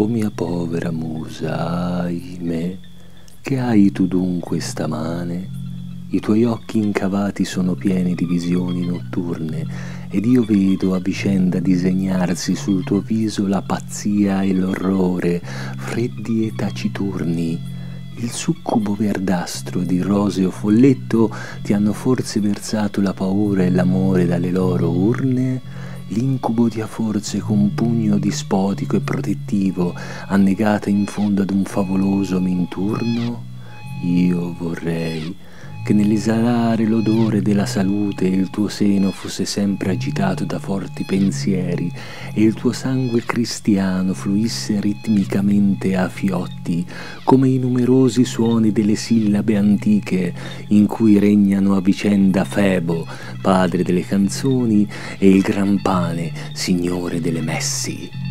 O mia povera musa, ahimè, che hai tu dunque stamane? I tuoi occhi incavati sono pieni di visioni notturne, ed io vedo a vicenda disegnarsi sul tuo viso la pazzia e l'orrore, freddi e taciturni. Il succubo verdastro ed il roseo folletto ti hanno forse versato la paura e l'amore dalle loro urne? L'incubo ti ha forse con pugno dispotico e protettivo annegata in fondo ad un favoloso minturno? Io vorrei che nell'esalare l'odore della salute il tuo seno fosse sempre agitato da forti pensieri e il tuo sangue cristiano fluisse ritmicamente a fiotti, come i numerosi suoni delle sillabe antiche in cui regnano a vicenda Febo, padre delle canzoni, e il gran pane, signore delle messi.